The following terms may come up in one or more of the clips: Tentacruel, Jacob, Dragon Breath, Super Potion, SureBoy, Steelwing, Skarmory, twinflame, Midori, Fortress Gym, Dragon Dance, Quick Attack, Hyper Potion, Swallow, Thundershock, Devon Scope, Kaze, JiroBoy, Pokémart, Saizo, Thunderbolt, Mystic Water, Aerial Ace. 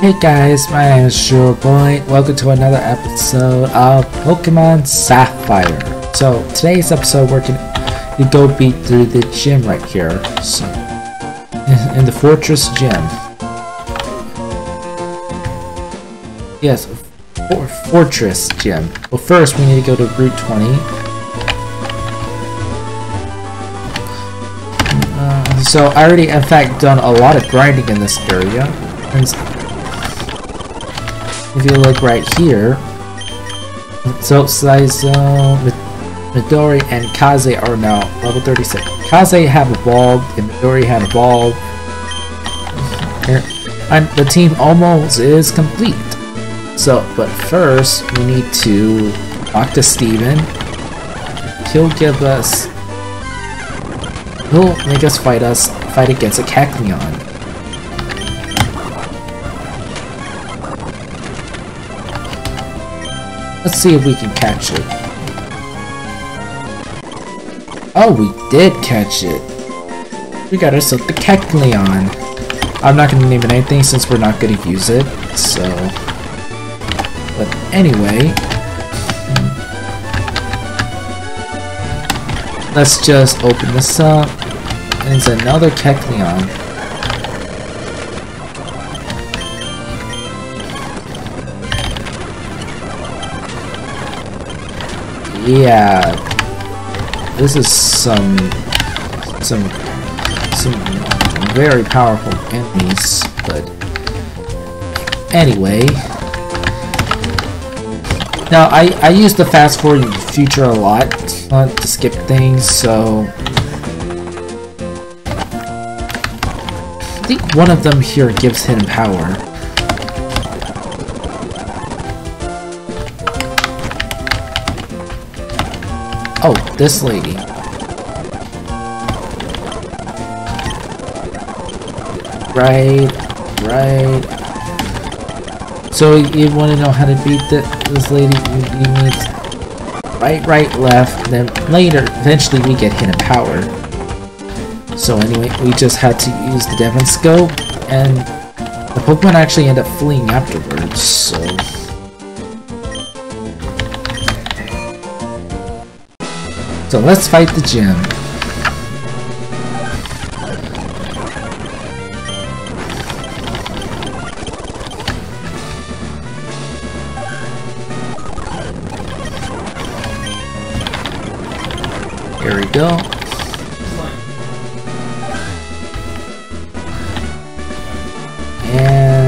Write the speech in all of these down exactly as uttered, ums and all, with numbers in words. Hey guys, my name is SureBoy. Welcome to another episode of Pokémon Sapphire. So today's episode, we're gonna we go beat through the gym right here, so, in the Fortress Gym. Yes, for Fortress Gym. Well, first we need to go to Route twenty. Uh, so I already, in fact, done a lot of grinding in this area. And if you look right here, so Saizo, Midori, and Kaze are now level thirty-six. Kaze have evolved, and Midori have evolved, and the team almost is complete. So, but first we need to talk to Steven. He'll give us, he'll make us fight us fight against a Kecleon. Let's see if we can catch it. Oh, we did catch it. We got ourselves the Kecleon. I'm not going to name it anything since we're not going to use it. So, but anyway, let's just open this up. And it's another Kecleon. Yeah, this is some, some, some very powerful enemies, but anyway. Now, I, I use the fast forward in the future a lot uh, to skip things, so I think one of them here gives hidden power. Oh, this lady. Right, right. So you want to know how to beat the, this lady? You, you need right, right, left. Then later, eventually we get hidden power. So anyway, we just had to use the Devon Scope, and the Pokemon actually end up fleeing afterwards. So. So let's fight the gym. Here we go. And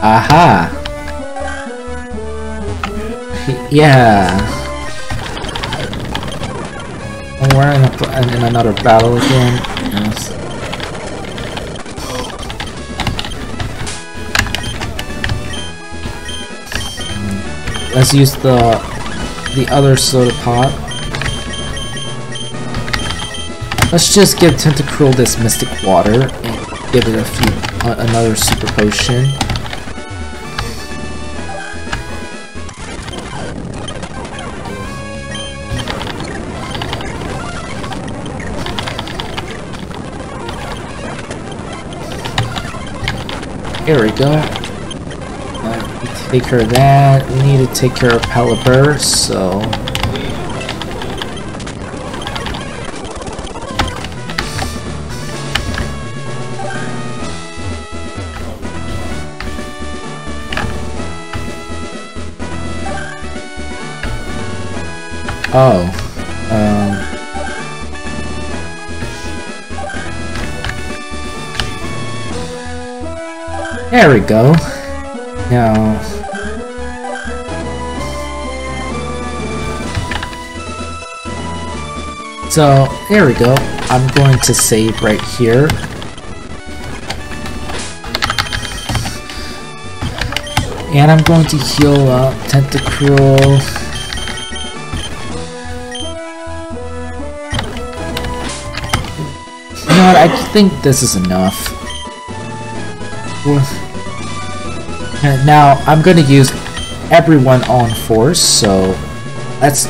aha! Yeah! And we're in, a, in another battle again. Yes. Let's use the the other soda pop. Let's just give Tentacruel this Mystic Water and give it a few uh, another Super Potion. Here we go. Uh, we take care of that. We need to take care of Pelipper, so. Oh. Um. There we go. Now, so there we go. I'm going to save right here. And I'm going to heal up Tentacruel. You know what, I think this is enough. Now, I'm going to use everyone on force, so let's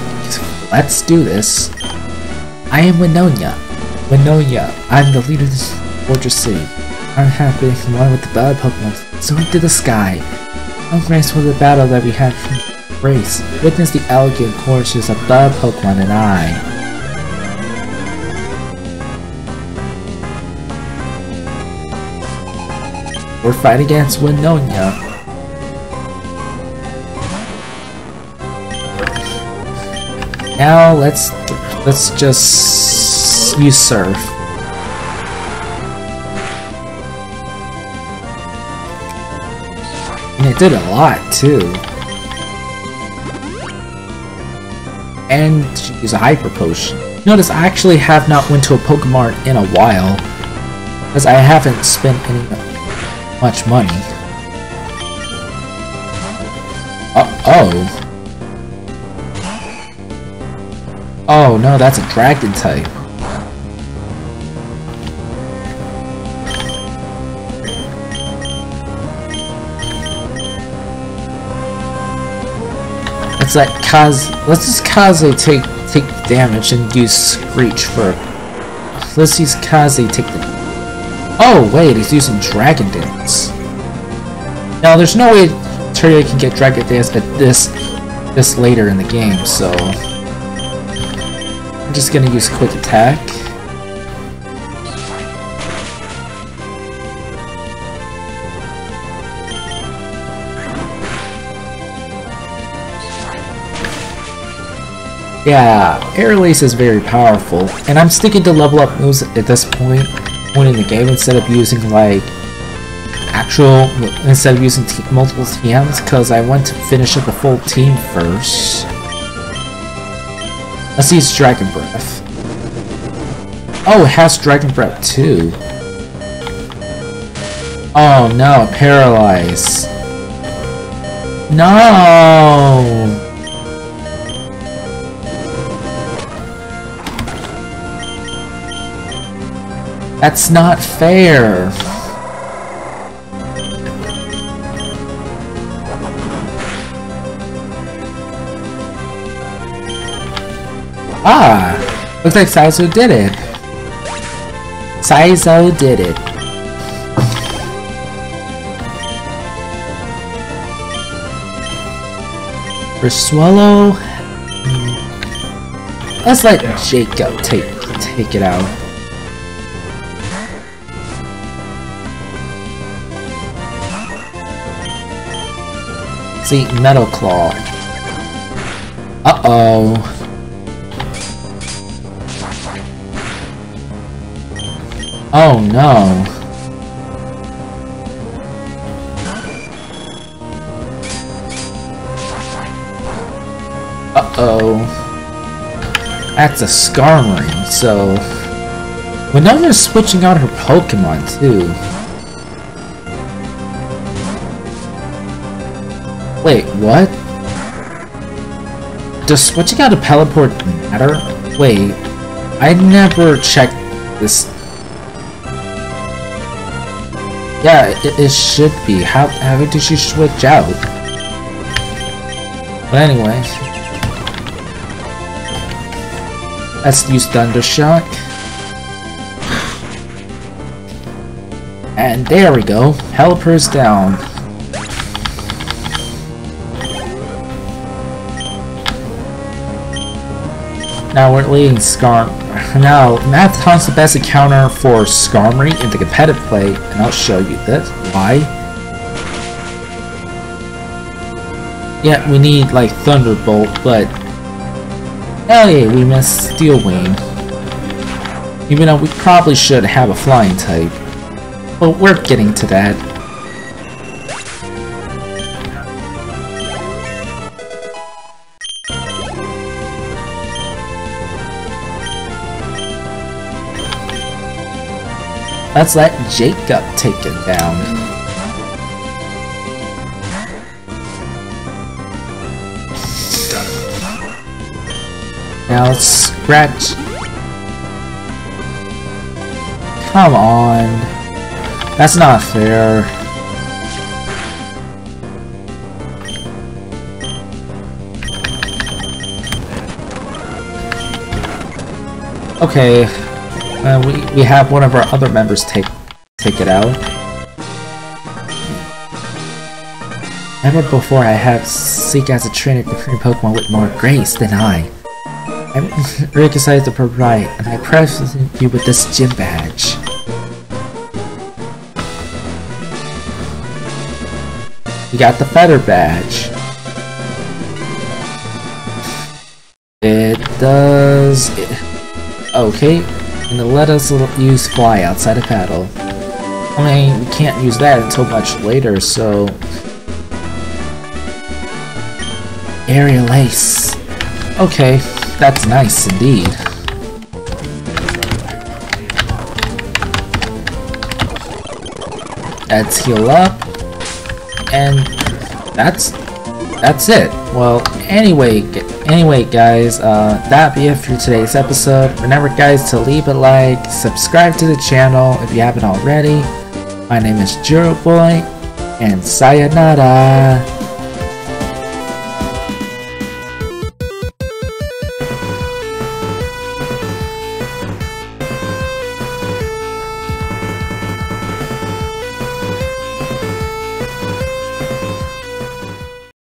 let's do this. I am Winona. Winona, I'm the leader of this Fortress City. I'm happy to one with the battle Pokemon, soaring to the sky. I'm grateful for the battle that we had from the race. Witness the elegant courses of battle Pokemon and I. We're fighting against Winona. Now let's let's just use surf. And it did a lot too. And she used a hyper potion. Notice I actually have not went to a Pokémart in a while, because I haven't spent any much money. Uh oh. Oh no, that's a dragon type. Let's let Kaze. Let's just Kaze take take damage and use Screech for. Let's use Kaze take the. Oh wait, he's using Dragon Dance. Now there's no way Terry can get Dragon Dance at this this later in the game, so I'm just gonna use Quick Attack. Yeah, Air Lace is very powerful, and I'm sticking to level up moves at this point. In the game instead of using like actual instead of using t multiple T Ms because I want to finish up a full team first. Let's use Dragon Breath. Oh, it has Dragon Breath too. Oh no, paralyze. No. That's not fair! Ah! Looks like Saizo did it! Saizo did it! For Swallow... Let's let Jacob take, take it out. See, Metal Claw. Uh-oh. Oh no. Uh-oh. That's a Skarmory, so... Winona's switching out her Pokemon, too. Wait, what? Does switching out a Pelipper matter? Wait, I never checked this. Yeah, it, it should be. How, how did she switch out? But anyway. Let's use Thundershock. And there we go. Pelipper's down. Now we're leading Skarm. Now, Math Hunt's the best encounter for Skarmory in the competitive play, and I'll show you this. Why? Yeah, we need, like, Thunderbolt, but... Hey, we missed Steelwing. Even though we probably should have a flying type. But we're getting to that. Let's let Jacob take it down. Now let's scratch. Come on. That's not fair. Okay, uh, we we have one of our other members take take it out. Never before I have seek as a trainer preferring Pokemon with more grace than I. I recognize the pride, and I present you with this gym badge. You got the feather badge. It does. It. Okay, and it let us use fly outside of paddle. I mean, we can't use that until much later, so. Aerial Ace. Okay. That's nice indeed. Let's heal up. And that's that's it. Well, anyway, anyway guys, uh, that be it for today's episode. Remember guys to leave a like, subscribe to the channel if you haven't already. My name is JiroBoy, and sayonara.